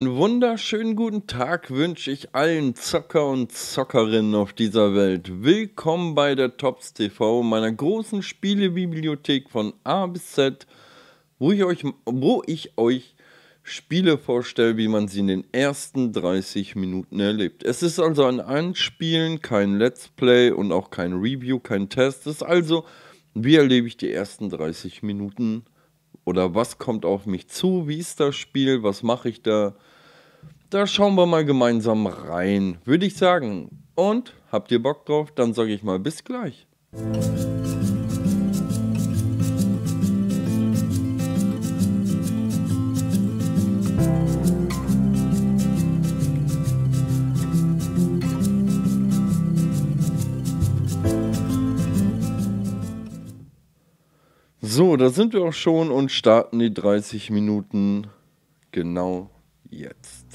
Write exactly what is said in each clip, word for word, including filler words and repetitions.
Einen wunderschönen guten Tag wünsche ich allen Zocker und Zockerinnen auf dieser Welt. Willkommen bei DerTobsTV, meiner großen Spielebibliothek von A bis Z, wo ich euch, wo ich euch Spiele vorstelle, wie man sie in den ersten dreißig Minuten erlebt. Es ist also ein Anspielen, kein Let's Play und auch kein Review, kein Test. Es ist also, wie erlebe ich die ersten dreißig Minuten? Oder was kommt auf mich zu? Wie ist das Spiel? Was mache ich da? Da schauen wir mal gemeinsam rein, würde ich sagen. Und habt ihr Bock drauf? Dann sage ich mal bis gleich. So, da sind wir auch schon und starten die dreißig Minuten genau jetzt.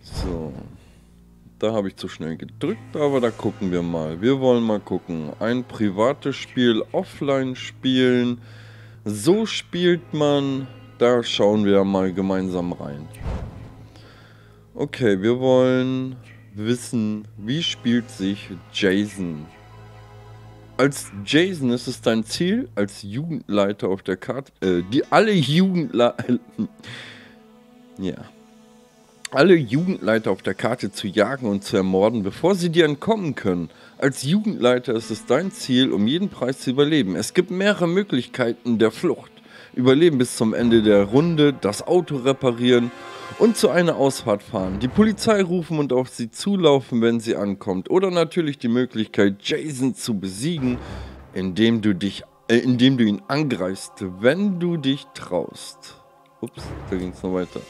So, da habe ich zu schnell gedrückt, aber da gucken wir mal. Wir wollen mal gucken. Ein privates Spiel offline spielen. So spielt man. Da schauen wir mal gemeinsam rein. Okay, wir wollen wissen, wie spielt sich Jason? Als Jason ist es dein Ziel, als Jugendleiter auf der Karte, äh, die alle Jugendleiter, ja. Alle Jugendleiter auf der Karte zu jagen und zu ermorden, bevor sie dir entkommen können. Als Jugendleiter ist es dein Ziel, um jeden Preis zu überleben. Es gibt mehrere Möglichkeiten der Flucht. Überleben bis zum Ende der Runde, das Auto reparieren und zu einer Ausfahrt fahren. Die Polizei rufen und auf sie zulaufen, wenn sie ankommt. Oder natürlich die Möglichkeit, Jason zu besiegen, indem du dich, äh, indem du ihn angreifst, wenn du dich traust. Ups, da ging es noch weiter.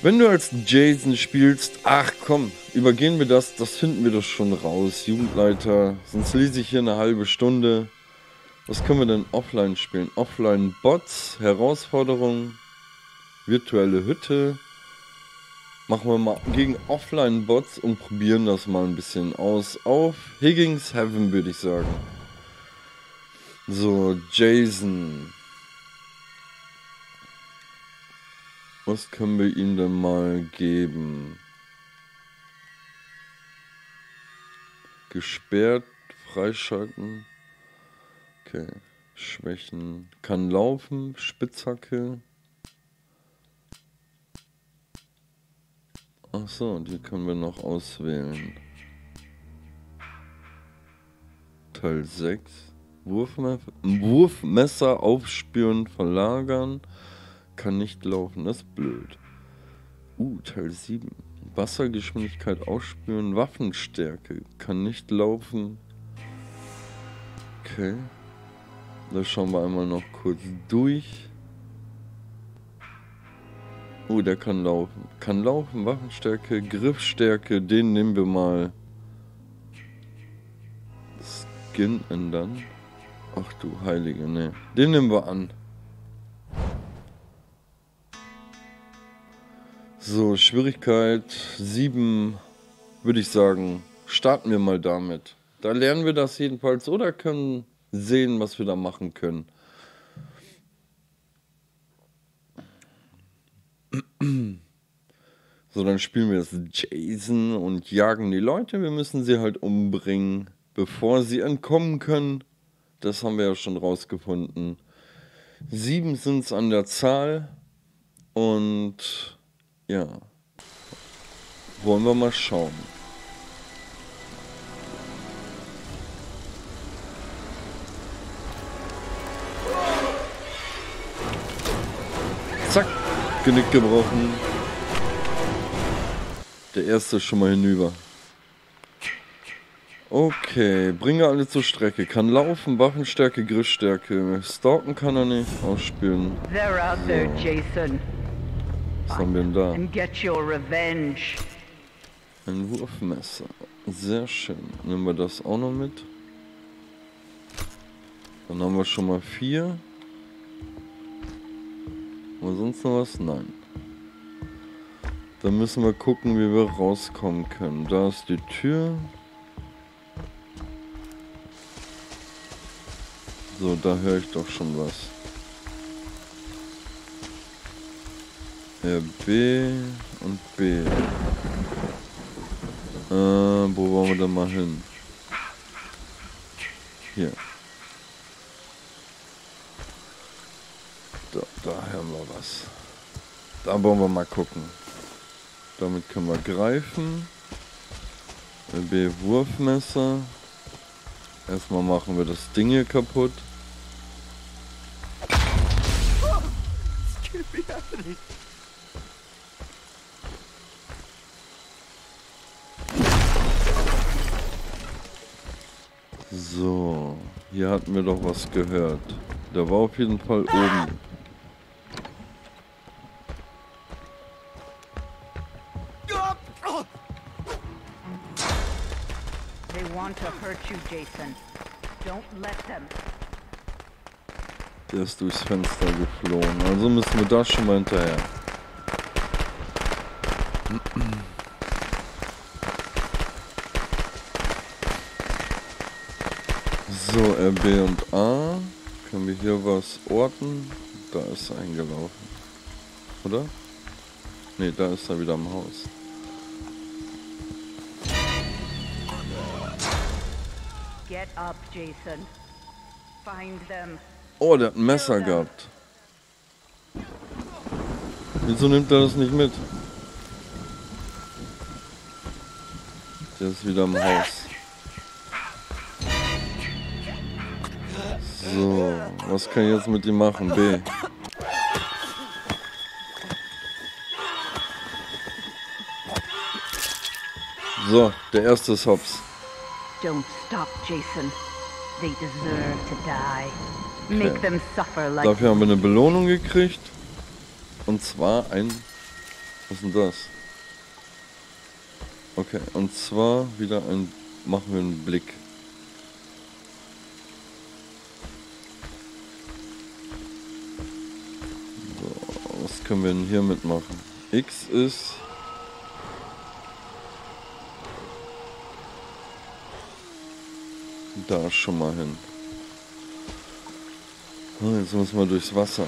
Wenn du als Jason spielst, ach komm, übergehen wir das, das finden wir doch schon raus, Jugendleiter, sonst lese ich hier eine halbe Stunde. Was können wir denn offline spielen? Offline Bots, Herausforderung, virtuelle Hütte. Machen wir mal gegen Offline Bots und probieren das mal ein bisschen aus auf Higgins Heaven, würde ich sagen. So, Jason. Was können wir ihm denn mal geben? Gesperrt, freischalten. Okay, Schwächen. Kann laufen, Spitzhacke. Achso, die können wir noch auswählen. Teil sechs. Wurfme- Wurfmesser aufspüren, verlagern. Kann nicht laufen, das ist blöd. Uh, Teil sieben. Wassergeschwindigkeit ausspüren, Waffenstärke. Kann nicht laufen. Okay. Da schauen wir einmal noch kurz durch. Uh, der kann laufen. Kann laufen, Waffenstärke, Griffstärke. Den nehmen wir mal. Skin ändern. Ach du Heilige, ne. Den nehmen wir an. So, Schwierigkeit sieben, würde ich sagen, starten wir mal damit. Da lernen wir das jedenfalls oder können sehen, was wir da machen können. So, dann spielen wir das Jason und jagen die Leute. Wir müssen sie halt umbringen, bevor sie entkommen können. Das haben wir ja schon rausgefunden. Sieben sind es an der Zahl und... ja, wollen wir mal schauen. Zack, Genick gebrochen. Der erste ist schon mal hinüber. Okay, bringe alle zur Strecke. Kann laufen, Waffenstärke, Griffstärke. Stalken kann er nicht, ausspielen. So. Was haben wir denn da? Ein Wurfmesser. Sehr schön. Nehmen wir das auch noch mit. Dann haben wir schon mal vier. Oder sonst noch was? Nein. Dann müssen wir gucken, wie wir rauskommen können. Da ist die Tür. So, da höre ich doch schon was. R B und B. Äh, wo wollen wir denn mal hin? Hier. Da, da hören wir was. Da wollen wir mal gucken. Damit können wir greifen. R B Wurfmesser. Erstmal machen wir das Ding hier kaputt. So, hier hatten wir doch was gehört. Der war auf jeden Fall oben. They want to hurt you, Jason. Don't let them. Der ist durchs Fenster geflohen. Also müssen wir da schon mal hinterher. So, R, B und A. Können wir hier was orten? Da ist er eingelaufen. Oder? Ne, da ist er wieder im Haus. Get up, Jason. Find them. Oh, der hat ein Messer gehabt. Wieso nimmt er das nicht mit? Der ist wieder im Haus. So, was kann ich jetzt mit ihm machen? B. So, der erste ist hops. Don't stop, Jason. They deserve to die. Make them suffer like. Dafür haben wir eine Belohnung gekriegt. Und zwar ein... Was ist denn das? Okay, und zwar wieder ein... Machen wir einen Blick. Können wir denn hier mitmachen? X ist da schon mal hin. Oh, jetzt müssen wir durchs Wasser.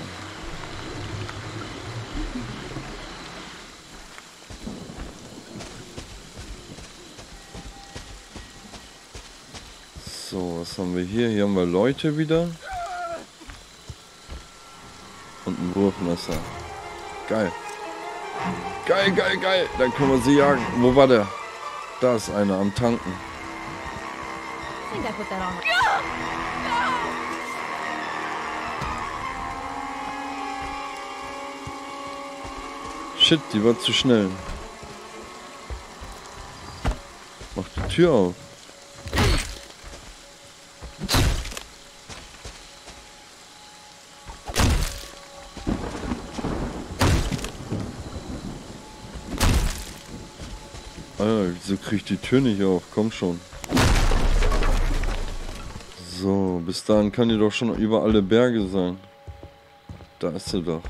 So, was haben wir hier? Hier haben wir Leute wieder. Und ein Wurfmesser. Geil. Geil, geil, geil. Dann können wir sie jagen. Wo war der? Da ist einer am Tanken. Shit, die war zu schnell. Mach die Tür auf. Wieso krieg ich die Tür nicht auf? Komm schon. So, bis dahin kann die doch schon über alle Berge sein. Da ist sie doch.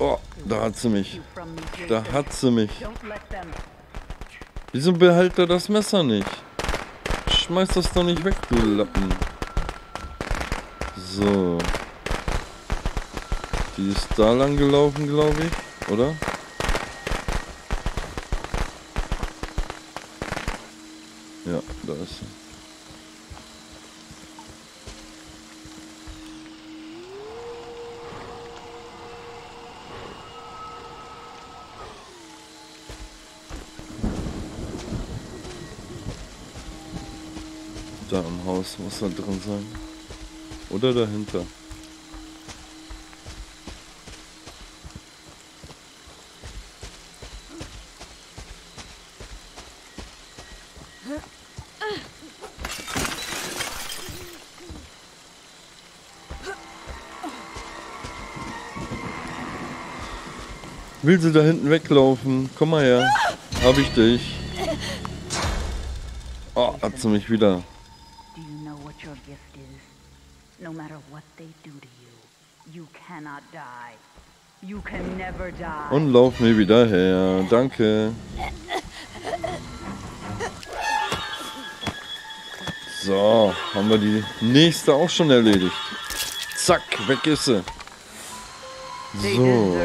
Oh, da hat sie mich. Da hat sie mich. Wieso behält er das Messer nicht? Schmeiß das doch nicht weg, du Lappen. So. Die ist da lang gelaufen, glaube ich, oder? Ja, da ist sie. Da im Haus muss er drin sein. Oder dahinter. Will sie da hinten weglaufen? Komm mal her. Hab ich dich. Oh, hat sie mich wieder. Und lauf mir wieder her. Danke. So, haben wir die nächste auch schon erledigt. Zack, weg ist sie. So.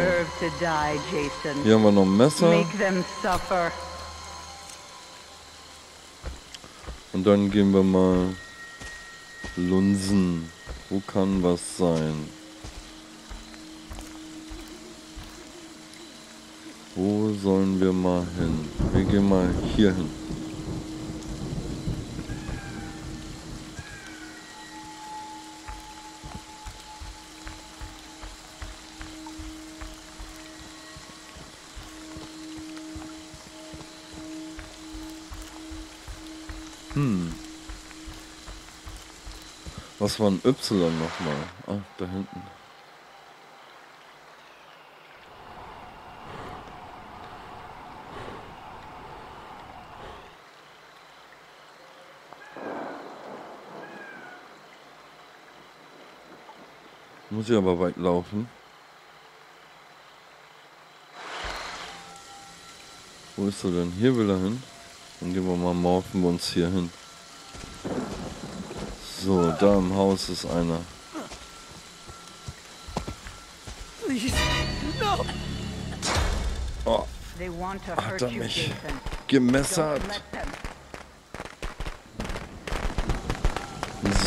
Hier haben wir noch ein Messer. Und dann gehen wir mal lunsen. Wo kann was sein? Wo sollen wir mal hin? Wir gehen mal hier hin. Hm. Was war ein Y nochmal? Ah, da hinten. Muss ich aber weit laufen. Wo ist er denn? Hier will er hin. Dann gehen wir mal, morphen wir uns hier hin. So, da im Haus ist einer. Oh, hat er mich gemessert.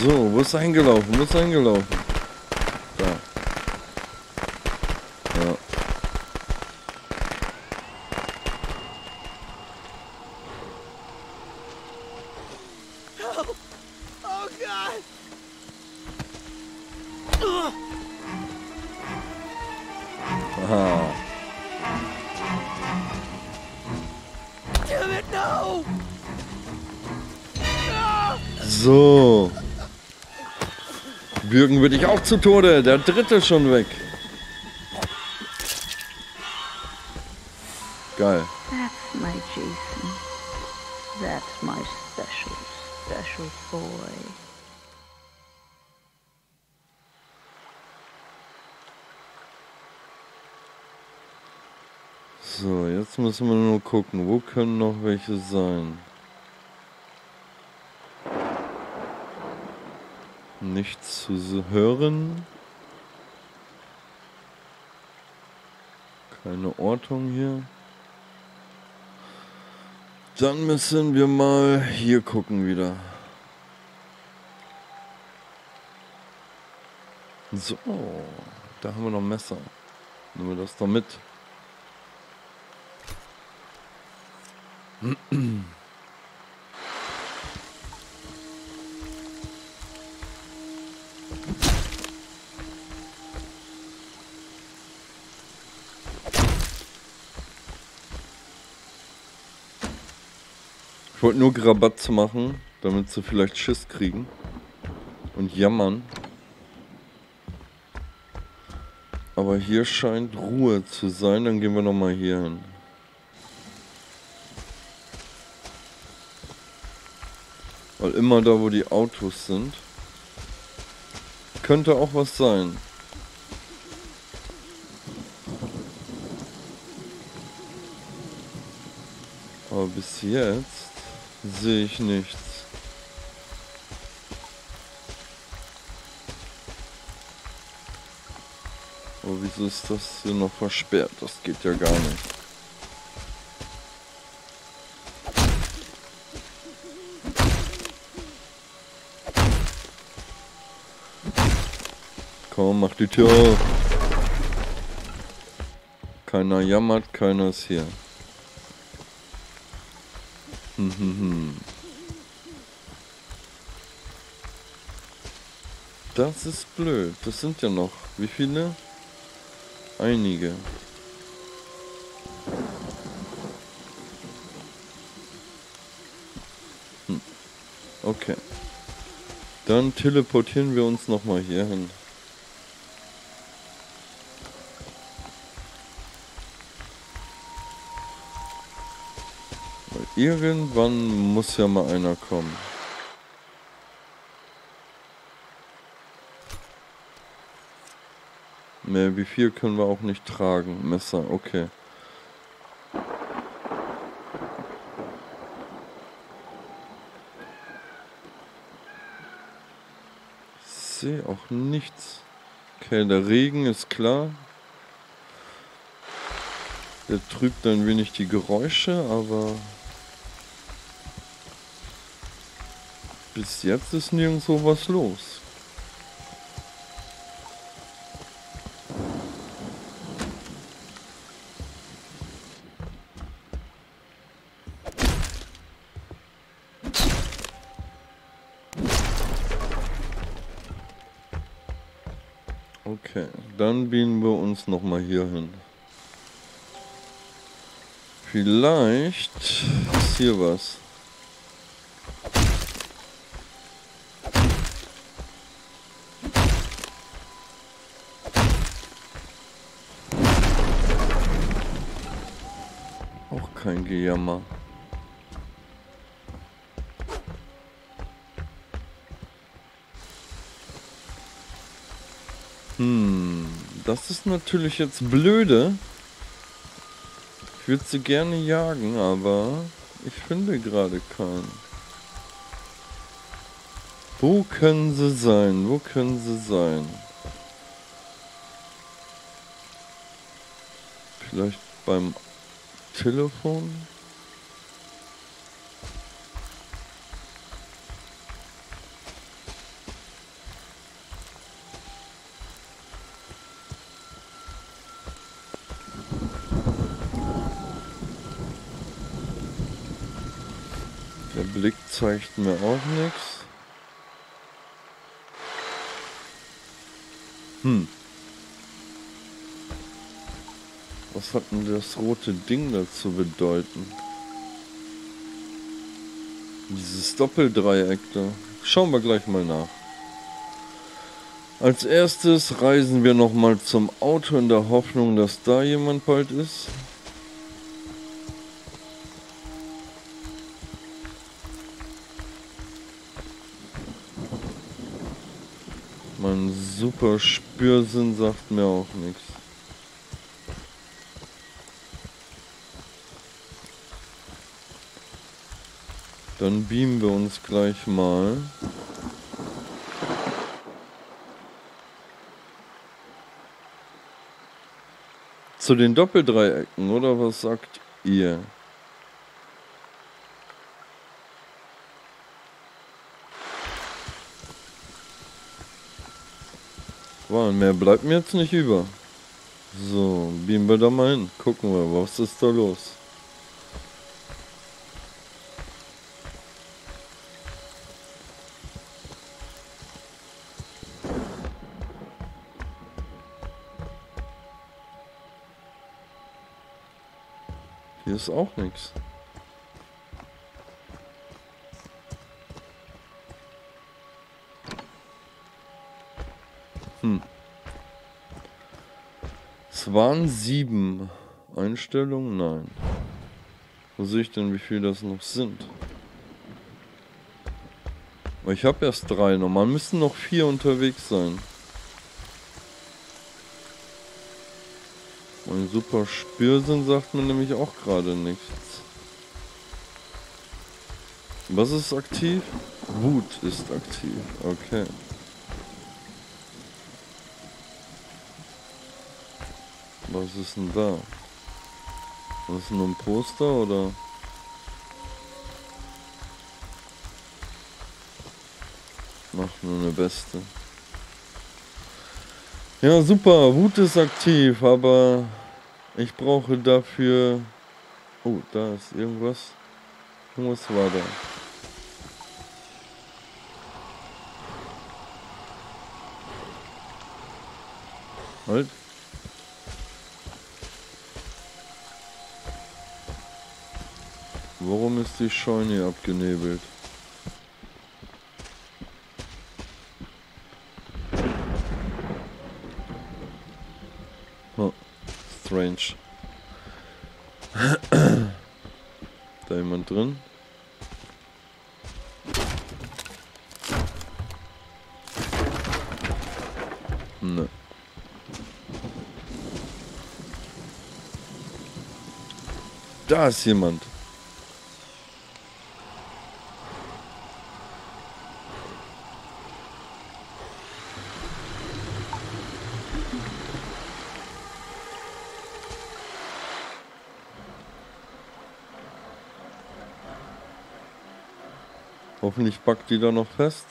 So, wo ist er hingelaufen? Wo ist er hingelaufen? Da. Ja. Aha. So. Bürgen wir dich auch zu Tode. Der dritte schon weg. Geil. That's my Jason. That's my special, special boy. So, jetzt müssen wir nur gucken, wo können noch welche sein? Nichts zu hören. Keine Ortung hier. Dann müssen wir mal hier gucken wieder. So, da haben wir noch ein Messer. Nehmen wir das doch mit. Ich wollte nur Grabatz machen, damit sie vielleicht Schiss kriegen und jammern. Aber hier scheint Ruhe zu sein, dann gehen wir nochmal hier hin. Weil immer da, wo die Autos sind, könnte auch was sein. Aber bis jetzt sehe ich nichts. Aber wieso ist das hier noch versperrt? Das geht ja gar nicht. Komm, mach die Tür auf. Keiner jammert, keiner ist hier. Hm, hm, hm. Das ist blöd. Das sind ja noch. Wie viele? Einige. Hm. Okay. Dann teleportieren wir uns nochmal hier hin. Irgendwann muss ja mal einer kommen. Mehr wie viel können wir auch nicht tragen. Messer, okay. Ich sehe auch nichts. Okay, der Regen ist klar. Der trübt ein wenig die Geräusche, aber bis jetzt ist nirgendwo was los. Okay, dann biegen wir uns nochmal hier hin. Vielleicht ist hier was. Auch kein Gejammer. Hm, das ist natürlich jetzt blöde. Ich würde sie gerne jagen, aber ich finde gerade keinen. Wo können sie sein? Wo können sie sein? Vielleicht beim Telefon? Blick zeigt mir auch nichts. Hm. Was hat denn das rote Ding dazu bedeuten? Dieses Doppeldreieck da. Schauen wir gleich mal nach. Als erstes reisen wir nochmal zum Auto in der Hoffnung, dass da jemand bald ist. Mein super Spürsinn sagt mir auch nichts. Dann beamen wir uns gleich mal. Zu den Doppeldreiecken, oder was sagt ihr? Wow, mehr bleibt mir jetzt nicht über. So, beamen wir da mal hin. Gucken wir, was ist da los? Hier ist auch nichts. Hm. Es waren sieben Einstellungen? Nein. Wo sehe ich denn, wie viel das noch sind? Aber ich habe erst drei nochmal. Müssen noch vier unterwegs sein. Mein super Spürsinn sagt mir nämlich auch gerade nichts. Was ist aktiv? Wut ist aktiv. Okay. Was ist denn da? Was ist denn, ein Poster oder? Ach, nur eine Weste. Ja, super, Wut ist aktiv, aber ich brauche dafür... Oh, da ist irgendwas. Irgendwas war da. Halt. Warum ist die Scheune abgenebelt? Huh. Strange. Da jemand drin? Ne. Da ist jemand. Hoffentlich packt die da noch fest.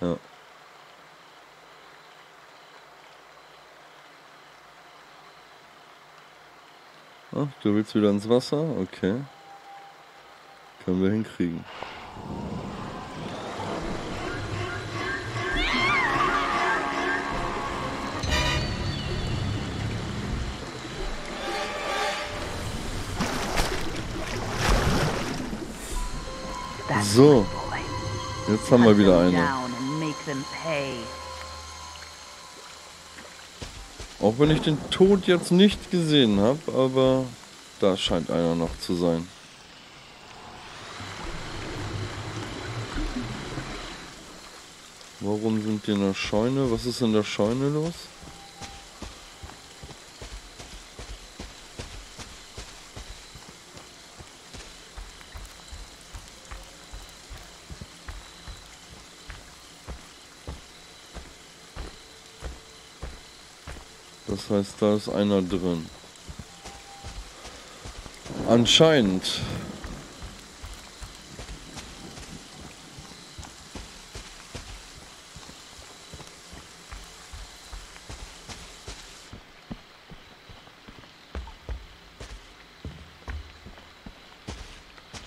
Ja. Ach, du willst wieder ins Wasser? Okay. Können wir hinkriegen. So, jetzt haben wir wieder eine. Auch wenn ich den Tod jetzt nicht gesehen habe, aber da scheint einer noch zu sein. Warum sind die in der Scheune? Was ist in der Scheune los? Das heißt, da ist einer drin. Anscheinend.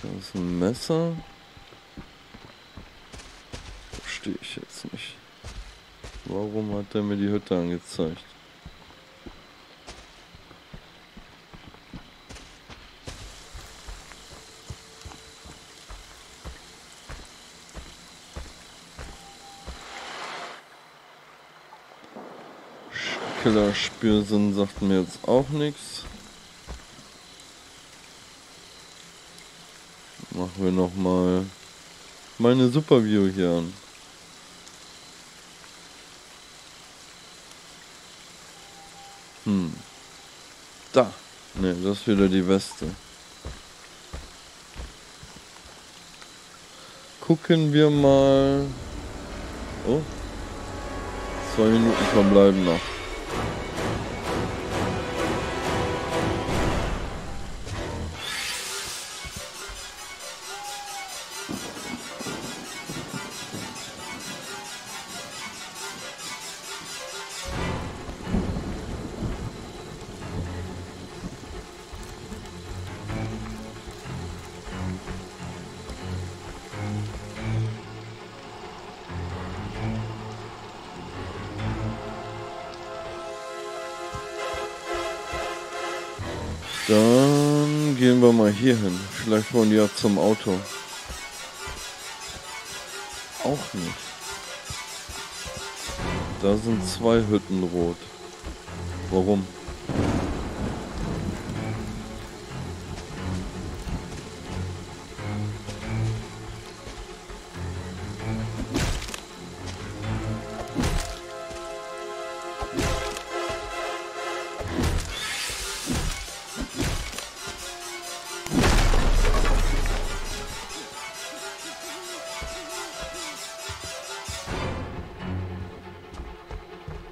Da ist ein Messer. Verstehe ich jetzt nicht. Warum hat er mir die Hütte angezeigt? Spürsinn sagt mir jetzt auch nichts. Machen wir nochmal meine Superview hier an. Hm. Da. Ne, das ist wieder die Weste. Gucken wir mal. Oh. Zwei Minuten verbleiben noch. Dann gehen wir mal hier hin. Vielleicht wollen die ja zum Auto. Auch nicht. Da sind zwei Hütten rot. Warum?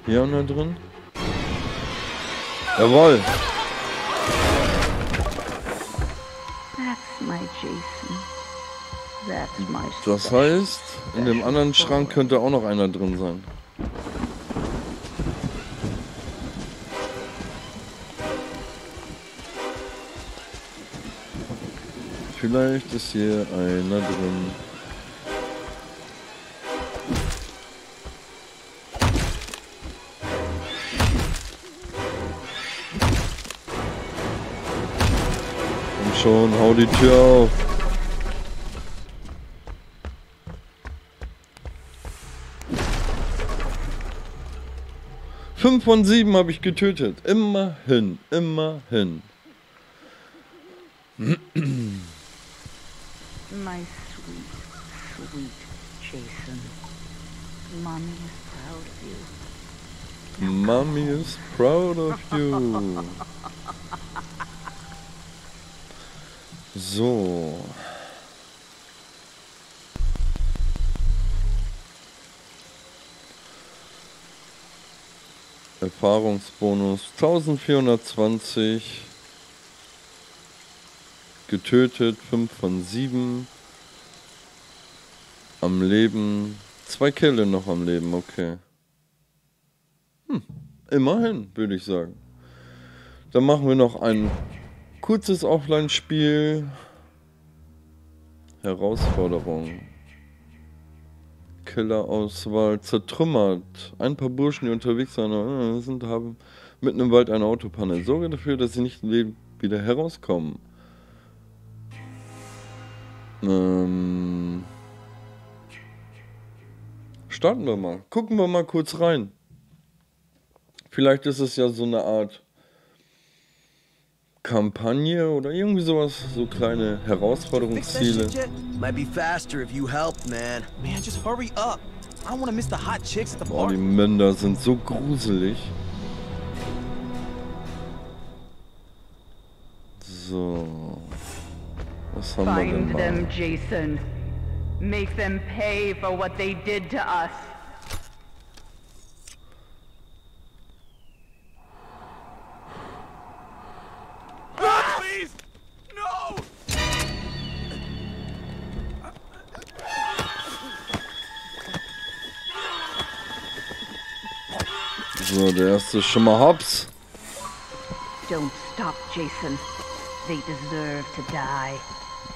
Hier auch noch drin. Jawohl. That's my Jason. That's my das heißt, in dem anderen Schrank könnte auch noch einer drin sein. Vielleicht ist hier einer drin. Hau die Tür auf. Fünf von sieben habe ich getötet. Immerhin, immerhin. My sweet, sweet Jason. Mommy is proud of you. Mommy is proud of you. So. Erfahrungsbonus vierzehnhundertzwanzig. Getötet fünf von sieben. Am Leben. Zwei Kille noch am Leben, okay. Hm, immerhin, würde ich sagen. Dann machen wir noch ein kurzes Offline-Spiel. Herausforderung. Killerauswahl zertrümmert. Ein paar Burschen, die unterwegs sind, haben mitten im Wald eine Autopanne. Sorge dafür, dass sie nicht wieder herauskommen. Ähm... Starten wir mal. Gucken wir mal kurz rein. Vielleicht ist es ja so eine Art Kampagne oder irgendwie sowas, so kleine Herausforderungsziele. Boah, die Münder sind so gruselig. So. Was haben wir denn mal? Find them, Jason. Make them pay for what they did to us. God, please! No! So, der erste Schimmer hops. Don't stop, Jason. They deserve to die.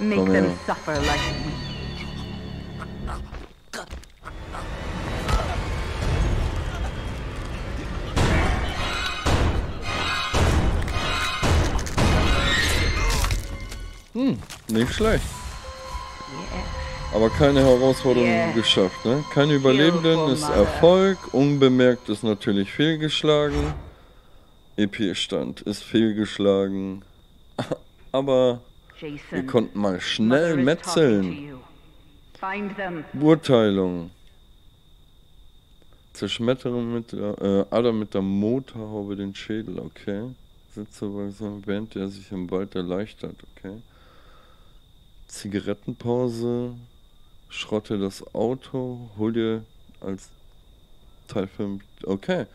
Make them suffer like we. Hm, nicht schlecht. Aber keine Herausforderung geschafft, ne? Keine Überlebenden ist Erfolg. Unbemerkt ist natürlich fehlgeschlagen. E P-Stand ist fehlgeschlagen. Aber wir konnten mal schnell metzeln. Beurteilung. Zerschmetterung mit der äh, Ader mit der Motorhaube den Schädel, okay. Sitzweise, während er sich im Wald erleichtert, okay. Zigarettenpause. Schrotte das Auto. Hol dir als Teil fünf. Okay.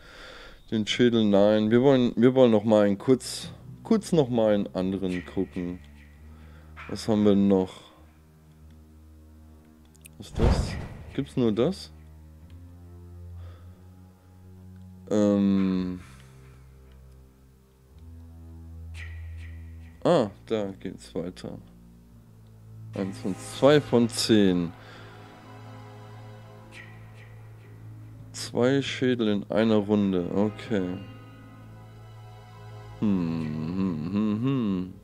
Den Schädel, nein. Wir wollen, wir wollen noch mal einen kurz, kurz noch mal einen anderen gucken. Was haben wir noch? Was ist das? Gibt's nur das? Ähm. Ah, da geht's weiter. eins und zwei von zehn. Zwei Schädel in einer Runde, okay. Hm, hm, hm, hm.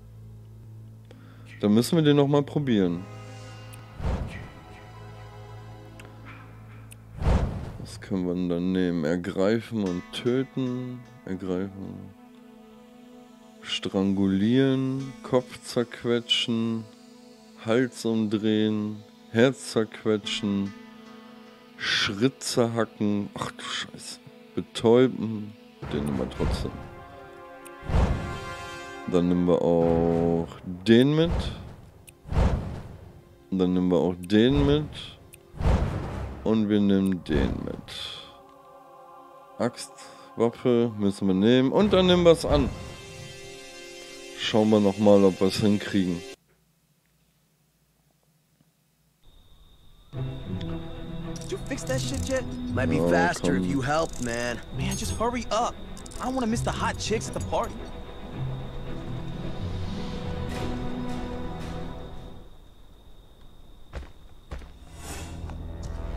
Dann müssen wir den nochmal probieren. Was können wir denn dann nehmen? Ergreifen und töten. Ergreifen. Strangulieren. Kopf zerquetschen. Hals umdrehen. Herz zerquetschen. Schritt zerhacken. Ach du Scheiße. Betäuben. Den nehmen wir trotzdem. Dann nehmen wir auch den mit. Und dann nehmen wir auch den mit. Und wir nehmen den mit. Axtwaffe müssen wir nehmen. Und dann nehmen wir es an. Schauen wir nochmal, ob wir es hinkriegen. Ja, komm.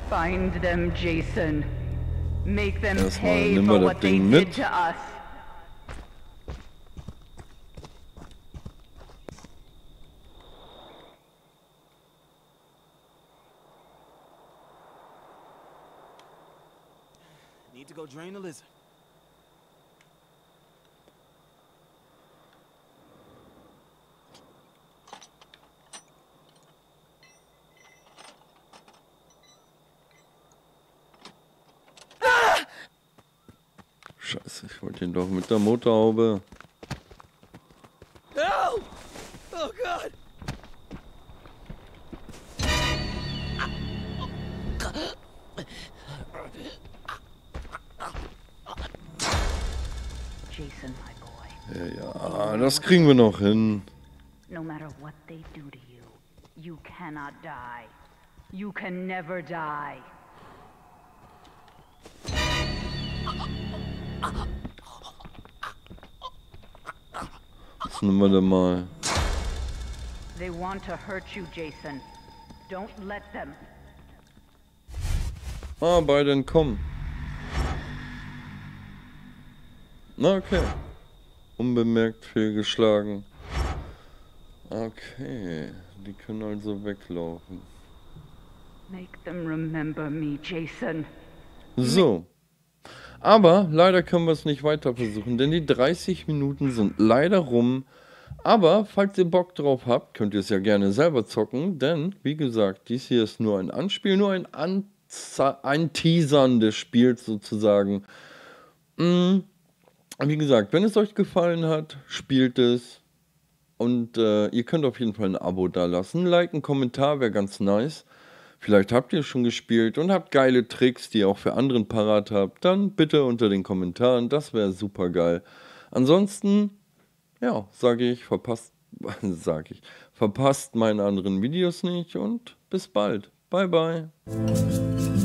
Find them, Jason. Make them pay for what they did to us. Need to go drain the lizard. Scheiße, ich wollte ihn doch mit der Motorhaube. No! Oh Gott! Ja, ja, das kriegen wir noch hin. No matter what they do to you, you cannot die. You can never die. Das nehmen wir dann mal. They want to hurt you, Jason. Don't let them. Ah, beide entkommen. Na, okay. Unbemerkt fehlgeschlagen. Okay, die können also weglaufen. Make them remember me, Jason. So. Aber leider können wir es nicht weiter versuchen, denn die dreißig Minuten sind leider rum. Aber falls ihr Bock drauf habt, könnt ihr es ja gerne selber zocken, denn, wie gesagt, dies hier ist nur ein Anspiel, nur ein, Anza ein Teasern des Spiels sozusagen. Mm, wie gesagt, wenn es euch gefallen hat, spielt es. Und äh, ihr könnt auf jeden Fall ein Abo da lassen. Like, ein Kommentar wäre ganz nice. Vielleicht habt ihr schon gespielt und habt geile Tricks, die ihr auch für anderen parat habt. Dann bitte unter den Kommentaren, das wäre super geil. Ansonsten... ja, sage ich, verpasst, sage ich, verpasst meine anderen Videos nicht und bis bald. Bye, bye.